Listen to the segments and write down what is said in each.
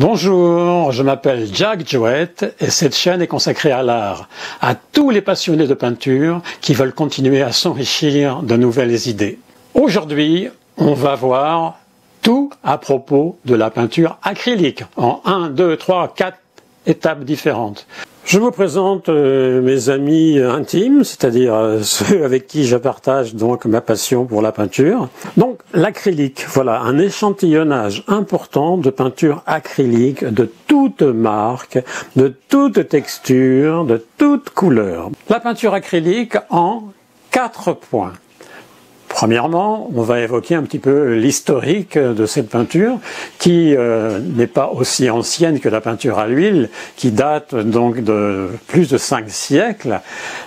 Bonjour, je m'appelle Jack Jouet et cette chaîne est consacrée à l'art, à tous les passionnés de peinture qui veulent continuer à s'enrichir de nouvelles idées. Aujourd'hui, on va voir tout à propos de la peinture acrylique en 1, 2, 3, 4 étapes différentes. Je vous présente mes amis intimes, c'est-à-dire ceux avec qui je partage donc ma passion pour la peinture. Donc l'acrylique, voilà un échantillonnage important de peinture acrylique de toute marque, de toute texture, de toute couleur. La peinture acrylique en 4 points. Premièrement, on va évoquer un petit peu l'historique de cette peinture qui n'est pas aussi ancienne que la peinture à l'huile, qui date donc de plus de 5 siècles.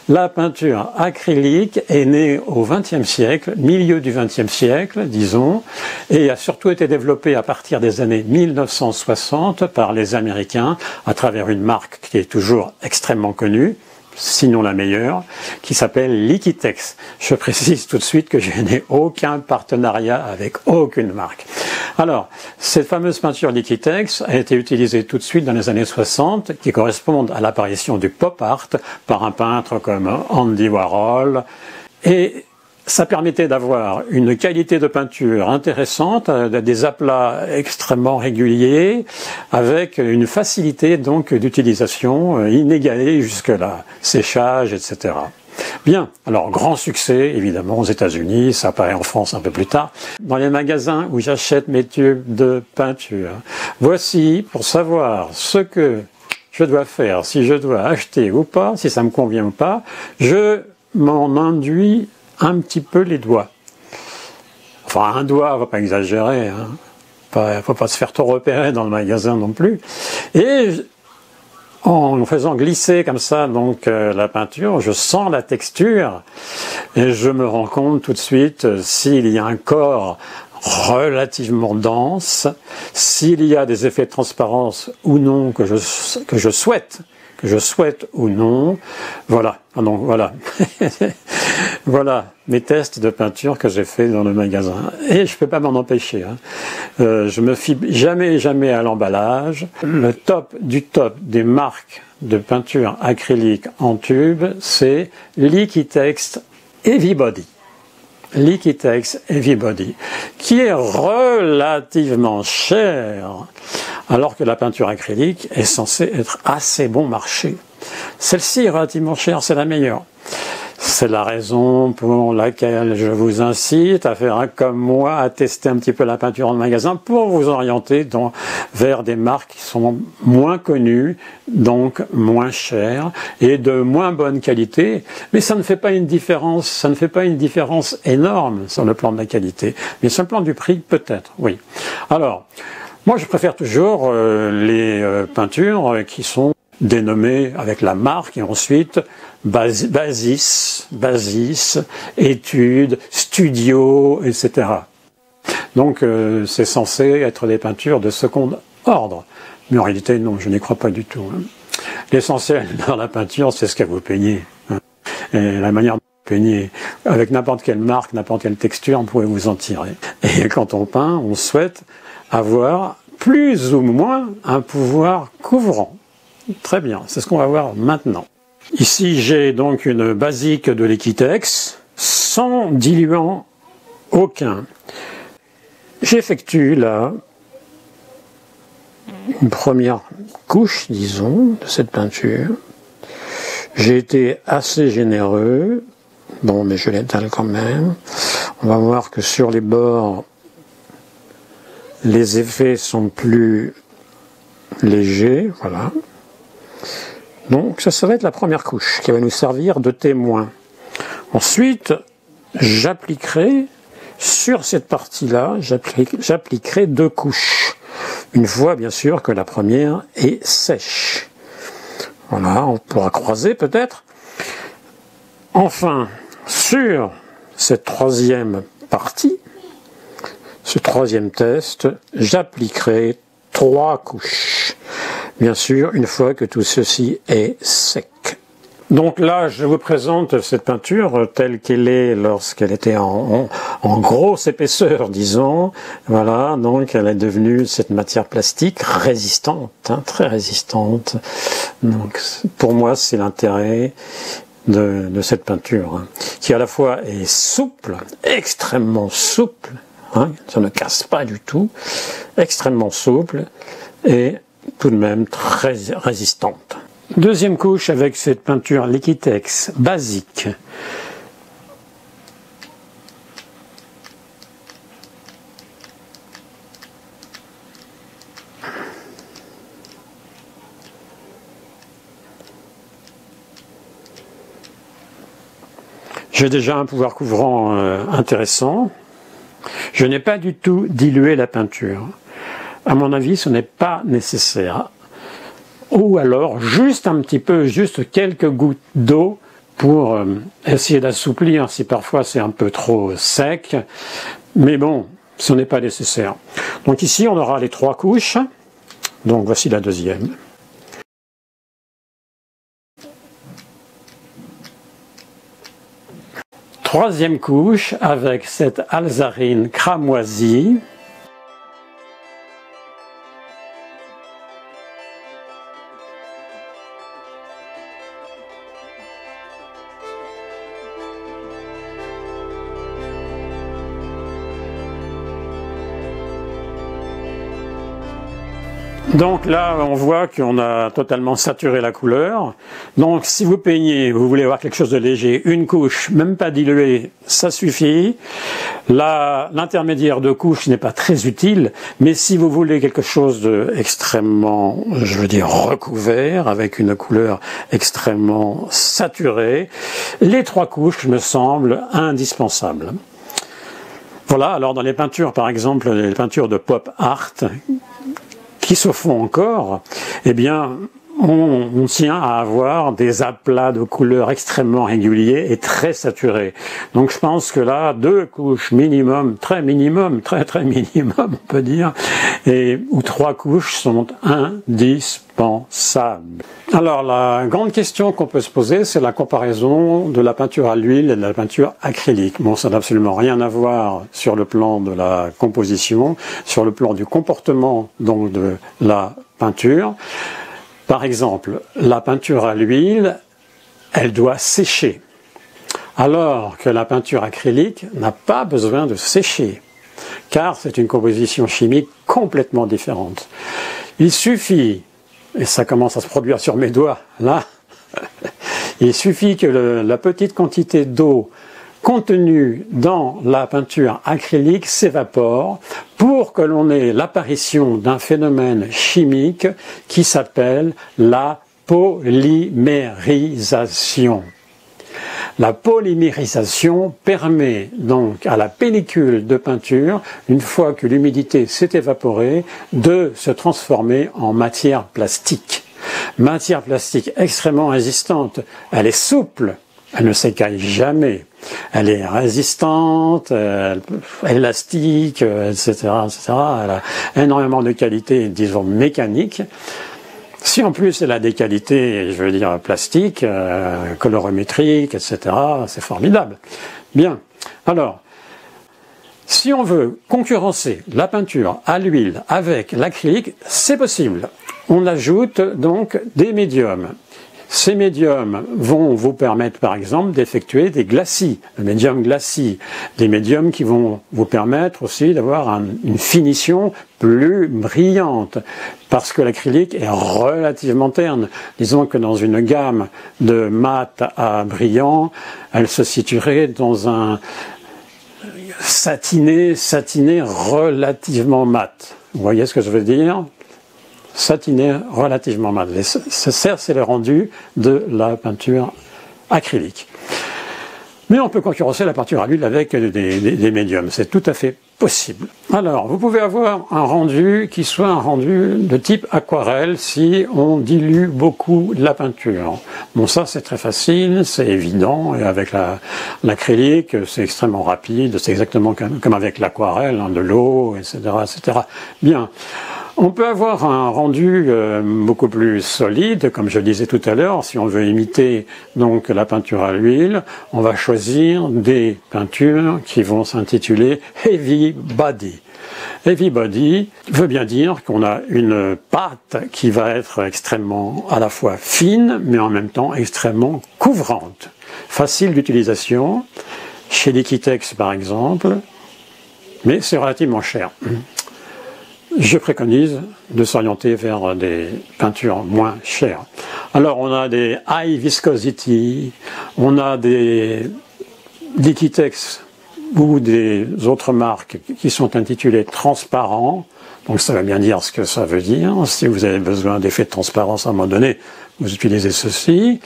La peinture acrylique est née au XXe siècle, milieu du XXe siècle, disons, et a surtout été développée à partir des années 1960 par les Américains à travers une marque qui est toujours extrêmement connue, sinon la meilleure, qui s'appelle Liquitex. Je précise tout de suite que je n'ai aucun partenariat avec aucune marque. Alors, cette fameuse peinture Liquitex a été utilisée tout de suite dans les années 60, qui correspondent à l'apparition du Pop-Art par un peintre comme Andy Warhol, et ça permettait d'avoir une qualité de peinture intéressante, des aplats extrêmement réguliers, avec une facilité donc d'utilisation inégalée jusque-là, séchage, etc. Bien, alors grand succès évidemment aux États-Unis, ça apparaît en France un peu plus tard, dans les magasins où j'achète mes tubes de peinture. Voici pour savoir ce que je dois faire, si je dois acheter ou pas, si ça me convient ou pas, je m'en induis un petit peu les doigts. Enfin, un doigt, on va pas exagérer, hein. Faut pas se faire trop repérer dans le magasin non plus. Et en faisant glisser comme ça donc la peinture, je sens la texture et je me rends compte tout de suite s'il y a un corps relativement dense, s'il y a des effets de transparence ou non que je souhaite ou non. Voilà. Donc voilà. Voilà mes tests de peinture que j'ai fait dans le magasin. Et je peux pas m'en empêcher, hein. Je me fie jamais à l'emballage. Le top du top des marques de peinture acrylique en tube, c'est Liquitex Heavy Body. Liquitex Heavy Body, qui est relativement cher, alors que la peinture acrylique est censée être assez bon marché. Celle-ci est relativement chère, c'est la meilleure. C'est la raison pour laquelle je vous incite à faire comme moi, à tester un petit peu la peinture en magasin pour vous orienter vers des marques qui sont moins connues, donc moins chères et de moins bonne qualité. Mais ça ne fait pas une différence, ça ne fait pas une différence énorme sur le plan de la qualité, mais sur le plan du prix peut-être, oui. Alors, moi je préfère toujours les peintures qui sont dénommé avec la marque et ensuite Basics, Études, Studio, etc. Donc c'est censé être des peintures de second ordre. Mais en réalité, non, je n'y crois pas du tout, hein. L'essentiel dans la peinture, c'est ce que vous peignez, hein. Et la manière de peigner. Avec n'importe quelle marque, n'importe quelle texture, on pouvait vous en tirer. Et quand on peint, on souhaite avoir plus ou moins un pouvoir couvrant. Très bien, c'est ce qu'on va voir maintenant. Ici, j'ai donc une basique de Liquitex, sans diluant aucun. J'effectue là une première couche, disons, de cette peinture. J'ai été assez généreux. Bon, mais je l'étale quand même. On va voir que sur les bords, les effets sont plus légers, voilà. Donc ça va être la première couche qui va nous servir de témoin. Ensuite, j'appliquerai sur cette partie-là, j'appliquerai 2 couches. Une fois bien sûr que la première est sèche. Voilà, on pourra croiser peut-être. Enfin, sur cette troisième partie, ce troisième test, j'appliquerai 3 couches. Bien sûr, une fois que tout ceci est sec. Donc là, je vous présente cette peinture telle qu'elle est lorsqu'elle était en grosse épaisseur, disons. Voilà, donc elle est devenue cette matière plastique résistante, hein, très résistante. Donc pour moi, c'est l'intérêt de cette peinture, hein, qui à la fois est souple, extrêmement souple, hein, ça ne casse pas du tout, extrêmement souple et tout de même très résistante. Deuxième couche avec cette peinture Liquitex basique. J'ai déjà un pouvoir couvrant intéressant. Je n'ai pas du tout dilué la peinture. À mon avis, ce n'est pas nécessaire. Ou alors juste un petit peu, juste quelques gouttes d'eau pour essayer d'assouplir si parfois c'est un peu trop sec. Mais bon, ce n'est pas nécessaire. Donc ici, on aura les trois couches. Donc voici la deuxième. Troisième couche avec cette alzarine cramoisie. Donc là, on voit qu'on a totalement saturé la couleur. Donc si vous peignez, vous voulez avoir quelque chose de léger, une couche, même pas diluée, ça suffit. L'intermédiaire de couche n'est pas très utile, mais si vous voulez quelque chose d'extrêmement, je veux dire, recouvert, avec une couleur extrêmement saturée, les trois couches me semblent indispensables. Voilà, alors dans les peintures, par exemple, les peintures de Pop-Art, qui se font encore, eh bien, on tient à avoir des aplats de couleurs extrêmement réguliers et très saturés. Donc je pense que là, deux couches minimum, très minimum, on peut dire, ou trois couches sont indispensables. Alors la grande question qu'on peut se poser, c'est la comparaison de la peinture à l'huile et de la peinture acrylique. Bon, ça n'a absolument rien à voir sur le plan de la composition, sur le plan du comportement donc de la peinture. Par exemple, la peinture à l'huile, elle doit sécher, alors que la peinture acrylique n'a pas besoin de sécher, car c'est une composition chimique complètement différente. Il suffit, et ça commence à se produire sur mes doigts, là, il suffit que la petite quantité d'eau contenue dans la peinture acrylique s'évapore pour que l'on ait l'apparition d'un phénomène chimique qui s'appelle la polymérisation. La polymérisation permet donc à la pellicule de peinture, une fois que l'humidité s'est évaporée, de se transformer en matière plastique. Matière plastique extrêmement résistante, elle est souple, elle ne s'écaille jamais. Elle est résistante, élastique, etc. Elle a énormément de qualités, disons, mécaniques. Si en plus elle a des qualités, je veux dire, plastiques, colorimétriques, etc., c'est formidable. Bien, alors, si on veut concurrencer la peinture à l'huile avec l'acrylique, c'est possible. On ajoute donc des médiums. Ces médiums vont vous permettre, par exemple, d'effectuer des glacis, le médium glacis, des médiums qui vont vous permettre aussi d'avoir une finition plus brillante, parce que l'acrylique est relativement terne. Disons que dans une gamme de mat à brillant, elle se situerait dans un satiné relativement mat. Vous voyez ce que je veux dire ? Satiné relativement mat. Ça, c'est le rendu de la peinture acrylique. Mais on peut concurrencer la peinture à l'huile avec des médiums, c'est tout à fait possible. Alors, vous pouvez avoir un rendu qui soit un rendu de type aquarelle si on dilue beaucoup la peinture. Bon, ça c'est très facile, c'est évident, et avec l'acrylique, c'est extrêmement rapide, c'est exactement comme avec l'aquarelle, hein, de l'eau, etc., etc. Bien. On peut avoir un rendu beaucoup plus solide, comme je disais tout à l'heure. Si on veut imiter donc la peinture à l'huile, on va choisir des peintures qui vont s'intituler Heavy Body. Heavy Body veut bien dire qu'on a une pâte qui va être extrêmement à la fois fine, mais en même temps extrêmement couvrante. Facile d'utilisation, chez Liquitex par exemple, mais c'est relativement cher. Je préconise de s'orienter vers des peintures moins chères. Alors on a des high viscosity, on a des Liquitex ou des autres marques qui sont intitulées transparents. Donc ça veut bien dire ce que ça veut dire. Si vous avez besoin d'effets de transparence à un moment donné, vous utilisez ceci.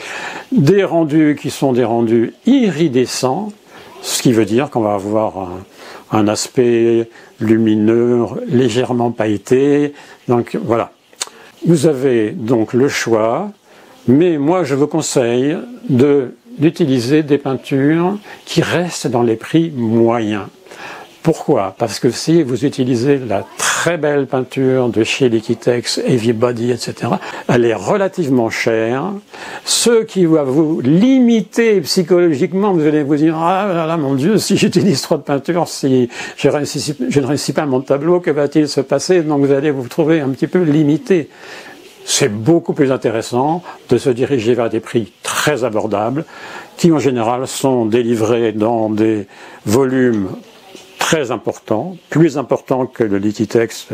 Des rendus qui sont des rendus iridescents, ce qui veut dire qu'on va avoir un aspect lumineux, légèrement pailleté. Donc voilà. Vous avez donc le choix, mais moi je vous conseille d'utiliser des peintures qui restent dans les prix moyens. Pourquoi? Parce que si vous utilisez la très belle peinture de chez Liquitex, Heavy Body, etc., elle est relativement chère. Ceux qui vont vous limiter psychologiquement, vous allez vous dire « Ah là là, mon Dieu, si j'utilise trop de peinture, si je ne réussis pas mon tableau, que va-t-il se passer ?» Donc vous allez vous trouver un petit peu limité. C'est beaucoup plus intéressant de se diriger vers des prix très abordables, qui en général sont délivrés dans des volumes très important, plus important que le Liquitex,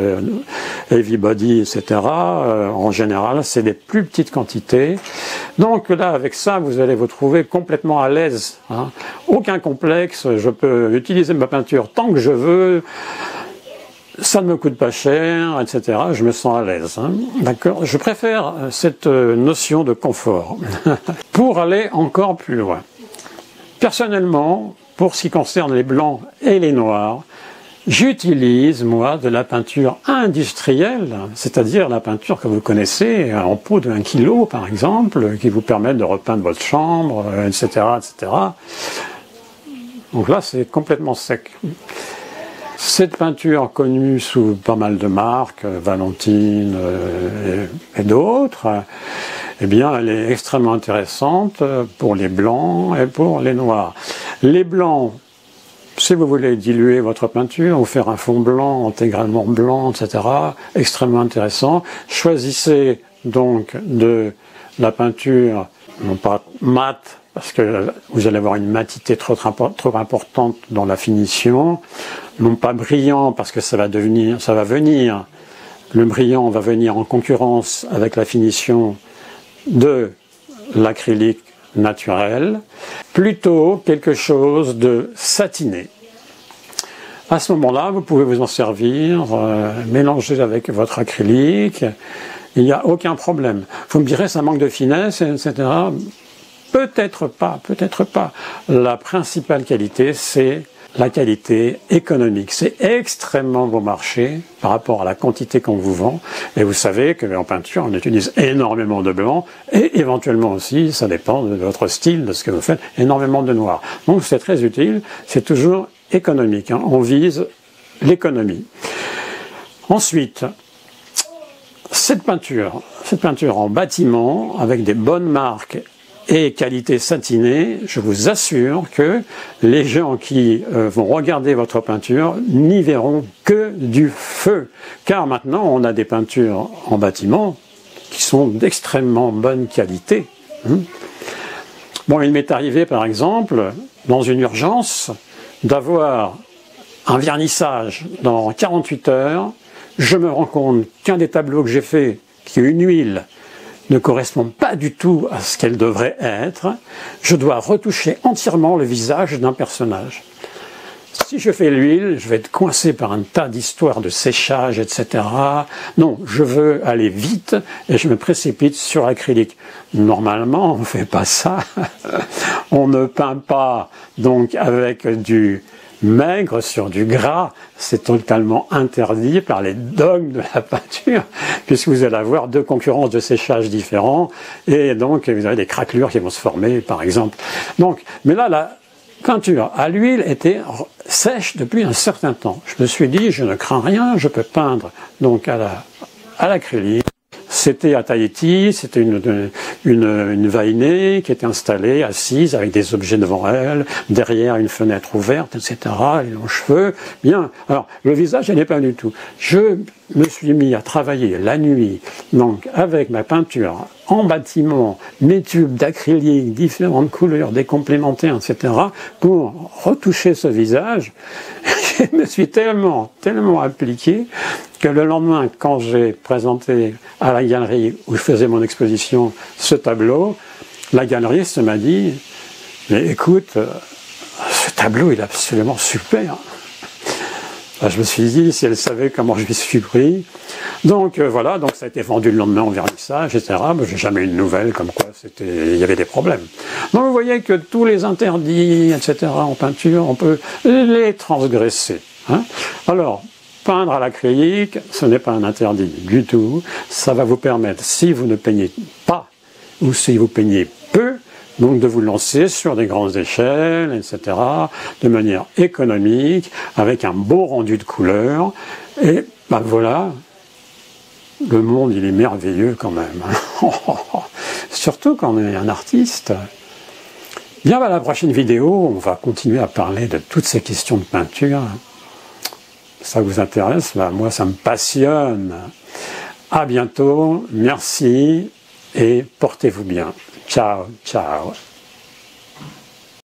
Heavy Body, etc. En général, c'est des plus petites quantités. Donc là, avec ça, vous allez vous trouver complètement à l'aise, hein. Aucun complexe, je peux utiliser ma peinture tant que je veux, ça ne me coûte pas cher, etc. Je me sens à l'aise, hein. D'accord? Je préfère cette notion de confort. Pour aller encore plus loin. Personnellement, pour ce qui concerne les blancs et les noirs, j'utilise, moi, de la peinture industrielle, c'est-à-dire la peinture que vous connaissez en pot de 1 kg, par exemple, qui vous permet de repeindre votre chambre, etc., etc. Donc là, c'est complètement sec. Cette peinture connue sous pas mal de marques, Valentine et d'autres, eh bien, elle est extrêmement intéressante pour les blancs et pour les noirs. Les blancs, si vous voulez diluer votre peinture ou faire un fond blanc, intégralement blanc, etc., extrêmement intéressant. Choisissez donc de la peinture, non pas mate, parce que vous allez avoir une matité trop importante dans la finition, non pas brillant, parce que ça va venir, le brillant va venir en concurrence avec la finition de l'acrylique naturel, plutôt quelque chose de satiné. À ce moment-là, vous pouvez vous en servir, mélanger avec votre acrylique, il n'y a aucun problème. Vous me direz, ça manque de finesse, etc. Peut-être pas, peut-être pas. La principale qualité, c'est la qualité économique. C'est extrêmement bon marché par rapport à la quantité qu'on vous vend. Et vous savez qu'en peinture, on utilise énormément de blanc et éventuellement aussi, ça dépend de votre style, de ce que vous faites, énormément de noir. Donc c'est très utile, c'est toujours économique, hein. On vise l'économie. Ensuite, cette peinture en bâtiment avec des bonnes marques et qualité satinée, je vous assure que les gens qui vont regarder votre peinture n'y verront que du feu. Car maintenant, on a des peintures en bâtiment qui sont d'extrêmement bonne qualité. Bon, il m'est arrivé par exemple, dans une urgence, d'avoir un vernissage dans 48 heures. Je me rends compte qu'un des tableaux que j'ai fait, qui est une huile, ne correspond pas du tout à ce qu'elle devrait être, je dois retoucher entièrement le visage d'un personnage. Si je fais l'huile, je vais être coincé par un tas d'histoires de séchage, etc. Non, je veux aller vite et je me précipite sur l'acrylique. Normalement, on ne fait pas ça. On ne peint pas donc avec du maigre sur du gras, c'est totalement interdit par les dogmes de la peinture, puisque vous allez avoir deux concurrences de séchage différents, et donc vous avez des craquelures qui vont se former, par exemple. Donc, mais là, la peinture à l'huile était sèche depuis un certain temps. Je me suis dit, je ne crains rien, je peux peindre donc à la à l'acrylique. C'était à Tahiti, c'était une vainée qui était installée, assise, avec des objets devant elle, derrière une fenêtre ouverte, etc., les longs cheveux, bien. Alors, le visage, elle n'est pas du tout. Je me suis mis à travailler la nuit, donc avec ma peinture en bâtiment, mes tubes d'acrylique, différentes couleurs, des complémentaires, etc., pour retoucher ce visage. Je me suis tellement appliqué que le lendemain, quand j'ai présenté à la galerie où je faisais mon exposition ce tableau, la galeriste m'a dit « Mais écoute, ce tableau, il est absolument super !» Je me suis dit, si elle savait comment je me suis pris. Donc voilà, donc ça a été vendu le lendemain en vernissage, etc. Mais j'ai jamais eu de nouvelles comme quoi il y avait des problèmes. Donc vous voyez que tous les interdits, etc. en peinture, on peut les transgresser. Hein. Alors, peindre à l'acrylique, ce n'est pas un interdit du tout. Ça va vous permettre, si vous ne peignez pas, ou si vous peignez peu, donc de vous lancer sur des grandes échelles, etc., de manière économique, avec un beau rendu de couleurs, et ben voilà, le monde il est merveilleux quand même. Surtout quand on est un artiste. Bien, ben, la prochaine vidéo, on va continuer à parler de toutes ces questions de peinture. Ça vous intéresse? Ben, moi ça me passionne. À bientôt, merci, et portez-vous bien. Ciao, ciao.